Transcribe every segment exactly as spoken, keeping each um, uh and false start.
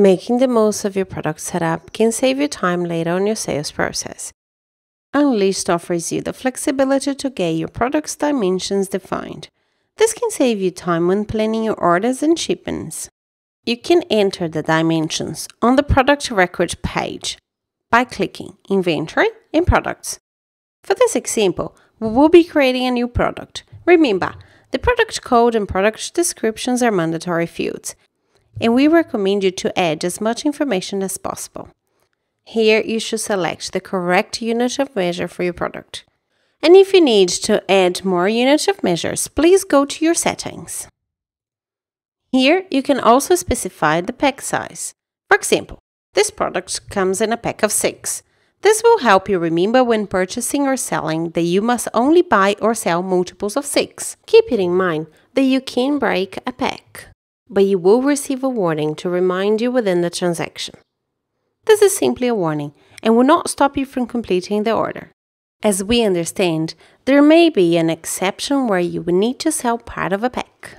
Making the most of your product setup can save you time later on your sales process. Unleashed offers you the flexibility to get your product's dimensions defined. This can save you time when planning your orders and shipments. You can enter the dimensions on the product record page by clicking Inventory and Products. For this example, we will be creating a new product. Remember, the product code and product descriptions are mandatory fields, and we recommend you to add as much information as possible. Here you should select the correct unit of measure for your product. And if you need to add more units of measures, please go to your settings. Here you can also specify the pack size. For example, this product comes in a pack of six. This will help you remember when purchasing or selling that you must only buy or sell multiples of six. Keep it in mind that you can break a pack, but you will receive a warning to remind you within the transaction. This is simply a warning and will not stop you from completing the order. As we understand, there may be an exception where you will need to sell part of a pack.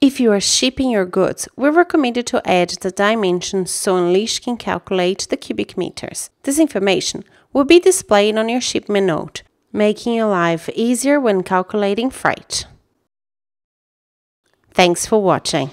If you are shipping your goods, we recommend you to add the dimensions so Unleashed can calculate the cubic meters. This information will be displayed on your shipment note, making your life easier when calculating freight. Thanks for watching.